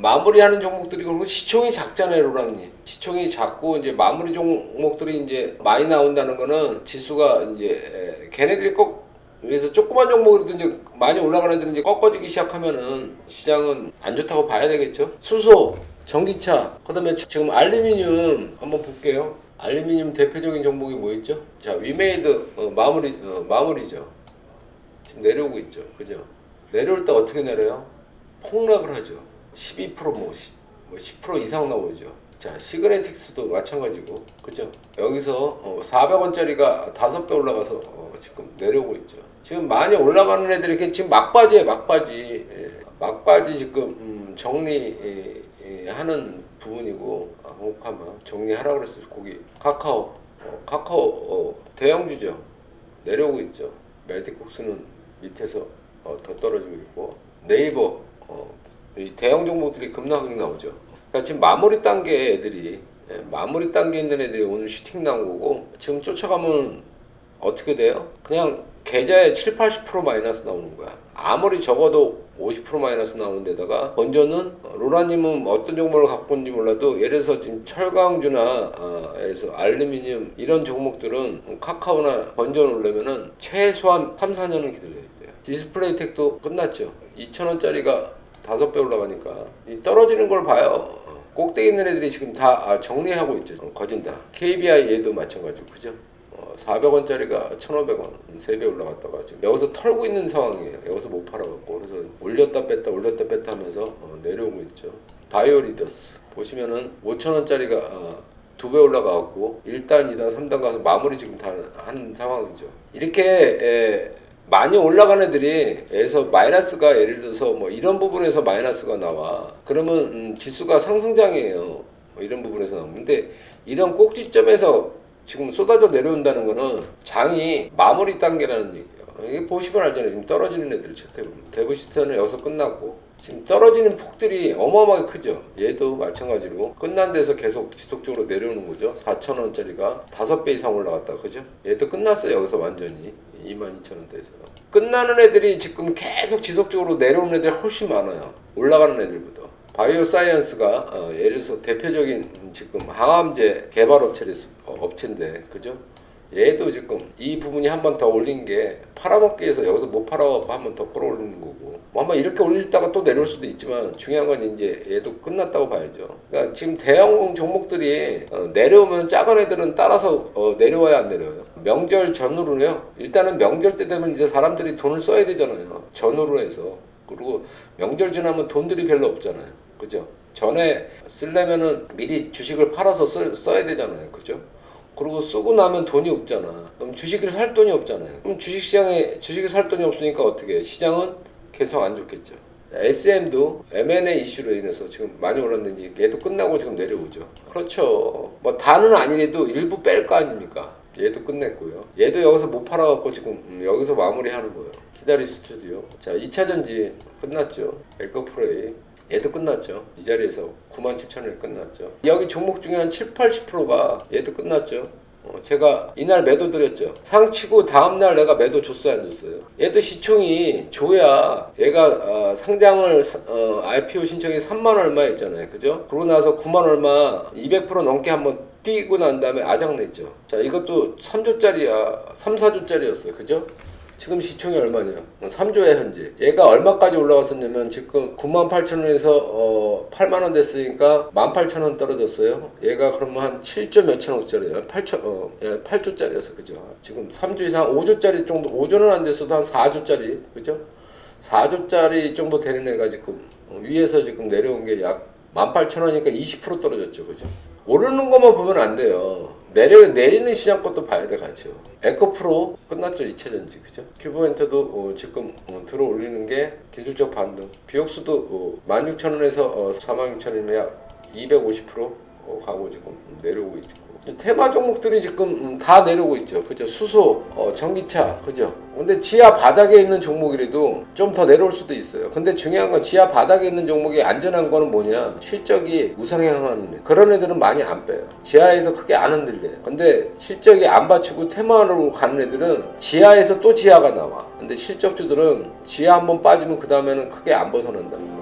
마무리하는 종목들이 그리고 시총이 작잖아요, 로랑님. 시총이 작고 이제 마무리 종목들이 이제 많이 나온다는 거는 지수가 이제 걔네들이 꼭 그래서 조그만 종목이라도 이제 많이 올라가는 데는 이제 꺾어지기 시작하면은 시장은 안 좋다고 봐야 되겠죠. 수소, 전기차, 그다음에 지금 알루미늄 한번 볼게요. 알루미늄 대표적인 종목이 뭐 있죠? 자, 위메이드 마무리죠. 지금 내려오고 있죠, 그죠? 내려올 때 어떻게 내려요? 폭락을 하죠. 12% 뭐 10% 이상 나오죠. 자, 시그네틱스도 마찬가지고, 그죠? 여기서 400원짜리가 5배 올라가서 지금 내려오고 있죠. 지금 많이 올라가는 애들이 이렇게 지금 막바지에 막바지, 막바지 지금 정리하는 부분이고, 혹하면 정리하라고 그랬어요. 거기 카카오 대형주죠. 내려오고 있죠. 멜티콕스는 밑에서 더 떨어지고 있고, 네이버 이 대형 종목들이 급락이 나오죠. 그러니까 지금 마무리 단계 애들이 마무리 단계 있는 애들이 오늘 슈팅 나온 거고, 지금 쫓아가면 어떻게 돼요? 그냥 계좌에 70~80% 마이너스 나오는 거야. 아무리 적어도 50% 마이너스 나오는 데다가 먼저는 로라님은 어떤 정보를 갖고 있는지 몰라도 예를 들어서 지금 철강주나 예를 들어서 알루미늄 이런 종목들은 카카오나 번져 놓으려면은 최소한 3~4년은 기다려야 돼요. 디스플레이텍도 끝났죠. 2,000원짜리가 5배 올라가니까 이 떨어지는 걸 봐요. 꼭대기 있는 애들이 지금 다 정리하고 있죠. 거진다. KBI 얘도 마찬가지고, 그죠? 400원짜리가 1,500원 3배 올라갔다가 지금 여기서 털고 있는 상황이에요. 여기서 못 팔아갖고 그래서 올렸다 뺐다 올렸다 뺐다 하면서 내려오고 있죠. 바이오리더스 보시면은 5,000원짜리가 2배 올라가갖고 1단, 2단, 3단 가서 마무리 지금 다 한 상황이죠. 이렇게 많이 올라간 애들이 에서 마이너스가 예를 들어서 뭐 이런 부분에서 마이너스가 나와. 그러면 지수가 상승장이에요. 뭐 이런 부분에서 나오는데 이런 꼭지점에서 지금 쏟아져 내려온다는 거는 장이 마무리 단계라는 얘기예요. 이게 보시면 알잖아요. 지금 떨어지는 애들 체크해보면 데브시스터는 여기서 끝났고 지금 떨어지는 폭들이 어마어마하게 크죠. 얘도 마찬가지로 끝난 데서 계속 지속적으로 내려오는 거죠. 4,000원짜리가 5배 이상 올라갔다, 그죠? 얘도 끝났어요. 여기서 완전히 22,000원대에서 끝나는 애들이 지금 계속 지속적으로 내려오는 애들이 훨씬 많아요. 올라가는 애들보다. 바이오 사이언스가 예를 들어서 대표적인 지금 항암제 개발 업체인데, 그죠? 얘도 지금 이 부분이 한 번 더 올린 게 팔아먹기 위해서 여기서 못 팔아먹고 한 번 더 끌어올리는 거고, 뭐 아마 이렇게 올리다가 또 내려올 수도 있지만 중요한 건 이제 얘도 끝났다고 봐야죠. 그러니까 지금 대형 종목들이 내려오면 작은 애들은 따라서 내려와야 안 내려와요. 명절 전후로요. 일단은 명절 때 되면 이제 사람들이 돈을 써야 되잖아요. 전후로 해서. 그리고 명절 지나면 돈들이 별로 없잖아요, 그죠? 전에 쓰려면은 미리 주식을 팔아서 써야 되잖아요, 그죠? 그리고 쓰고 나면 돈이 없잖아. 그럼 주식을 살 돈이 없잖아요. 그럼 주식시장에 주식을 살 돈이 없으니까 어떻게 해? 시장은 계속 안 좋겠죠. SM도 M&A 이슈로 인해서 지금 많이 올랐는지 얘도 끝나고 지금 내려오죠. 그렇죠. 뭐 다는 아니래도 일부 뺄 거 아닙니까? 얘도 끝냈고요. 얘도 여기서 못 팔아갖고 지금 여기서 마무리하는 거예요. 기다릴 수도요. 자, 2차전지 끝났죠. 에코프레이 얘도 끝났죠. 이 자리에서 97,000원에 끝났죠. 여기 종목 중에 한 70~80%가 얘도 끝났죠. 제가 이날 매도 드렸죠. 상치고 다음날 내가 매도 줬어요, 안 줬어요? 얘도 시총이 줘야 얘가 상장을 IPO 신청이 3만 얼마 있잖아요, 그죠? 그러고 나서 9만 얼마 200% 넘게 한번 뛰고 난 다음에 아작냈죠. 자, 이것도 3조짜리야 3~4조짜리였어요, 그죠? 지금 시총이 얼마냐? 3조야 현재. 얘가 얼마까지 올라갔었냐면 지금 98,000원에서 8만원 됐으니까 18,000원 떨어졌어요. 얘가 그러면 한 7조 몇천억짜리야. 8조짜리였어, 그죠? 지금 3조 이상 5조짜리 정도, 5조는 안 됐어도 한 4조짜리, 그죠? 4조짜리 정도 되는 애가 지금 위에서 지금 내려온 게 약 18,000원이니까 20% 떨어졌죠, 그죠? 오르는 것만 보면 안 돼요. 내리는 시장 것도 봐야 돼, 같이요. 에코프로 끝났죠, 2차전지, 그죠? 큐브엔터도 지금 들어올리는 게 기술적 반등. 비옥수도 16,000원에서 46,000원이면 약 250% 가고 지금 내려오고 있고. 테마 종목들이 지금 다 내려오고 있죠, 그죠? 수소, 전기차, 그죠? 근데 지하 바닥에 있는 종목이라도 좀 더 내려올 수도 있어요. 근데 중요한 건 지하 바닥에 있는 종목이 안전한 거는 뭐냐, 실적이 우상향하는 애. 그런 애들은 많이 안 빼요. 지하에서 크게 안 흔들려요. 근데 실적이 안 받치고 테마로 가는 애들은 지하에서 또 지하가 나와. 근데 실적주들은 지하 한번 빠지면 그 다음에는 크게 안 벗어난다.